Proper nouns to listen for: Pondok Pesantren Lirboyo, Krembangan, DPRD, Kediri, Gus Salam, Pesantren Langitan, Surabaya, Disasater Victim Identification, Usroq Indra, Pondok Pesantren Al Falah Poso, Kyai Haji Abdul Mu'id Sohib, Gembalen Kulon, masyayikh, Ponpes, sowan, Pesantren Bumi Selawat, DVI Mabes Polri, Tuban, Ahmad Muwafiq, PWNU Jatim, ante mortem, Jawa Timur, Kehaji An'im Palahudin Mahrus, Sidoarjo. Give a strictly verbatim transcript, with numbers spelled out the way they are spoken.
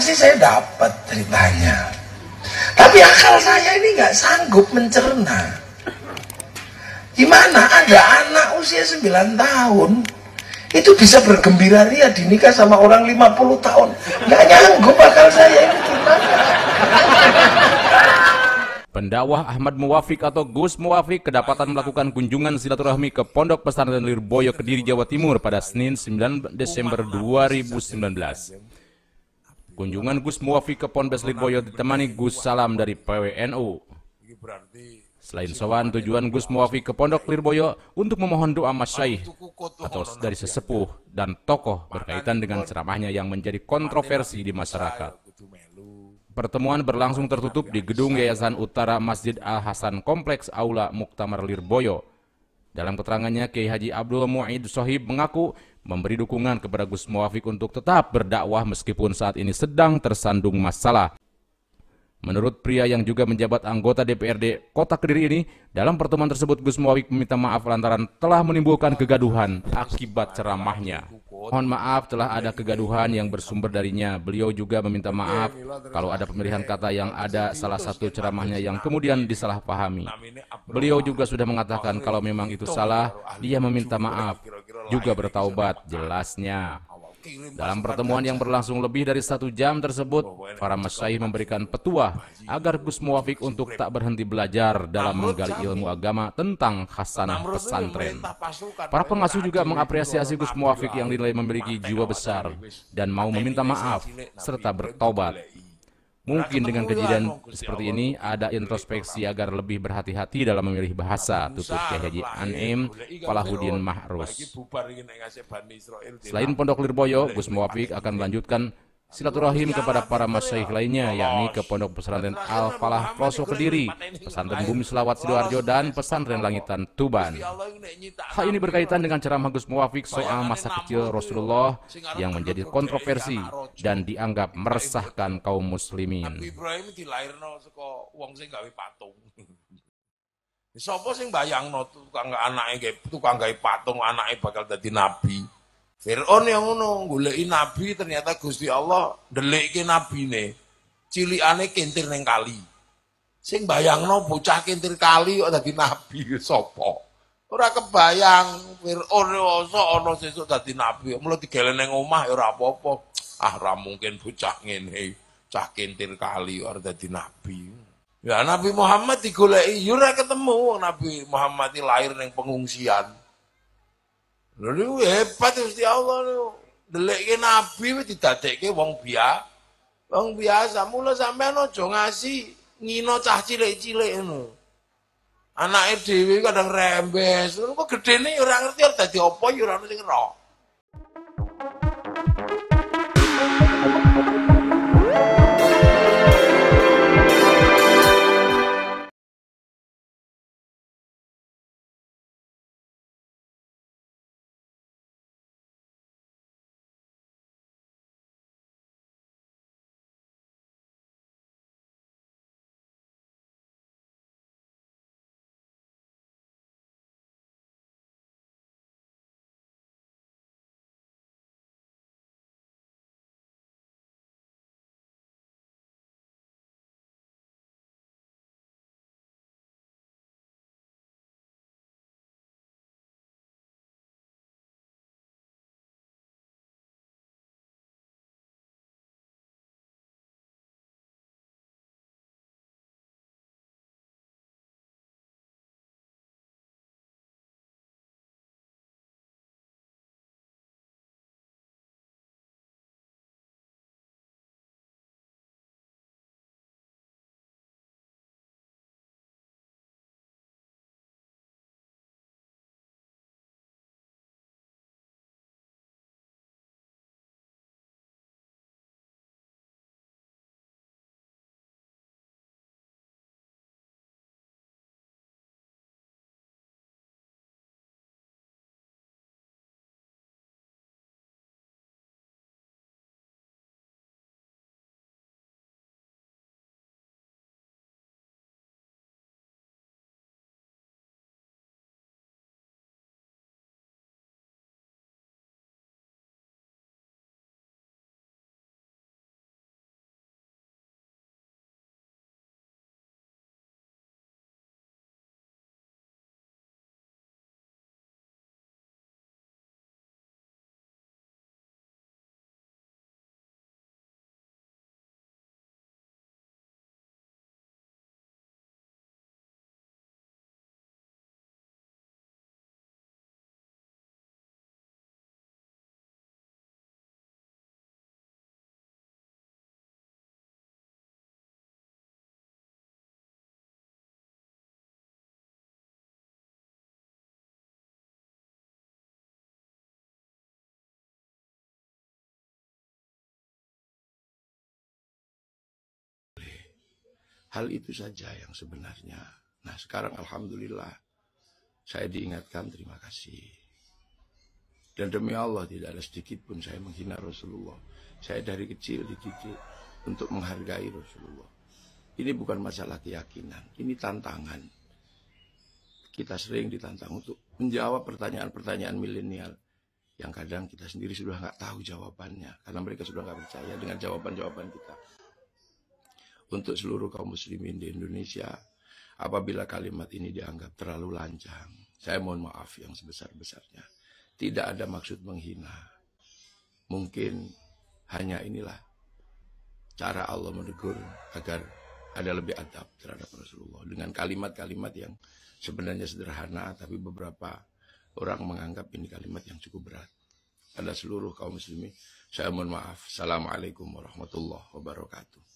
ceritanya sih saya dapat ceritanya, tapi akal saya ini nggak sanggup mencerna. Gimana ada anak usia sembilan tahun itu bisa bergembira ria dinikah sama orang lima puluh tahun? Nggak nyanggup akal saya ini. Pendakwah Ahmad Muwafiq atau Gus Muwafiq kedapatan melakukan kunjungan silaturahmi ke Pondok Pesantren Lirboyo, Kediri, Jawa Timur pada Senin sembilan Desember dua ribu sembilan belas. Kunjungan Gus Muwafiq ke Ponpes Lirboyo ditemani Gus Salam dari P W N U. Selain sowan, tujuan Gus Muwafiq ke Pondok Lirboyo untuk memohon doa masyaikh atau dari sesepuh dan tokoh berkaitan dengan ceramahnya yang menjadi kontroversi di masyarakat. Pertemuan berlangsung tertutup di Gedung Yayasan Utara Masjid Al-Hasan Kompleks Aula Muktamar Lirboyo. Dalam keterangannya, Kyai Haji Abdul Mu'id Sohib mengaku memberi dukungan kepada Gus Muwafiq untuk tetap berdakwah meskipun saat ini sedang tersandung masalah. Menurut pria yang juga menjabat anggota D P R D Kota Kediri ini, dalam pertemuan tersebut Gus Muwafiq meminta maaf lantaran telah menimbulkan kegaduhan akibat ceramahnya. Mohon maaf telah ada kegaduhan yang bersumber darinya. Beliau juga meminta maaf kalau ada pemilihan kata yang ada salah satu ceramahnya yang kemudian disalahpahami. Beliau juga sudah mengatakan kalau memang itu salah, dia meminta maaf, juga bertaubat jelasnya. Dalam pertemuan yang berlangsung lebih dari satu jam tersebut, para masyaikh memberikan petua agar Gus Muwafiq untuk tak berhenti belajar dalam menggali ilmu agama tentang khasanah pesantren. Para pengasuh juga mengapresiasi Gus Muwafiq yang dinilai memiliki jiwa besar dan mau meminta maaf serta bertobat. Mungkin dengan kejadian seperti ini ada introspeksi agar lebih berhati-hati dalam memilih bahasa, tutur Kehaji An'im Palahudin Mahrus. Selain Pondok Lirboyo, Gus Muwafiq akan melanjutkan silaturahim kepada para masyaikh lainnya, yakni ke Pondok Pesantren Al Falah Poso Kediri, Pesantren Bumi Selawat Sidoarjo, dan Pesantren Langitan Tuban. Hal ini berkaitan dengan ceramah Gus Muwafiq soal masa kecil Rasulullah yang menjadi kontroversi dan dianggap meresahkan kaum muslimin. Sopo sing bayangno tukang anake tukang gawe patung anake bakal dadi nabi. Fir'aun yang ngono goleki nabi ternyata Gusti Allah ndelikke nabine. Cilikane kintir ning kali. Sing bayangno bocah kintir kali kok dadi nabi sapa? Ora kebayang Fir'aun iso ana sesuk dadi nabi. Mula digelen ning omah ya ora apa-apa. Ah ora mungkin bocah ngene, cah kintir kali kok dadi nabi. Ya Nabi Muhammad digoleki ya ora ketemu. Nabi Muhammad lahir ning pengungsian. Lalu hebat Gusti Allah niku. Delekke nabi wis didadekke wong biasa. Wong biasa mula sampean aja ngasi ngino cah cilik-cilik ngono. Anake dhewe kadang rembes, ngono kok gedene ya ora ngerti ora dadi apa ya ora ono sing ngerti. Hal itu saja yang sebenarnya. Nah, sekarang alhamdulillah saya diingatkan, terima kasih. Dan demi Allah tidak ada sedikit pun saya menghina Rasulullah. Saya dari kecil dididik untuk menghargai Rasulullah. Ini bukan masalah keyakinan, ini tantangan. Kita sering ditantang untuk menjawab pertanyaan-pertanyaan milenial yang kadang kita sendiri sudah nggak tahu jawabannya, karena mereka sudah nggak percaya dengan jawaban-jawaban kita. Untuk seluruh kaum muslimin di Indonesia, apabila kalimat ini dianggap terlalu lancang, saya mohon maaf yang sebesar-besarnya. Tidak ada maksud menghina. Mungkin hanya inilah cara Allah menegur agar ada lebih adab terhadap Rasulullah, dengan kalimat-kalimat yang sebenarnya sederhana, tapi beberapa orang menganggap ini kalimat yang cukup berat. Pada seluruh kaum muslimin, saya mohon maaf. Assalamualaikum warahmatullahi wabarakatuh.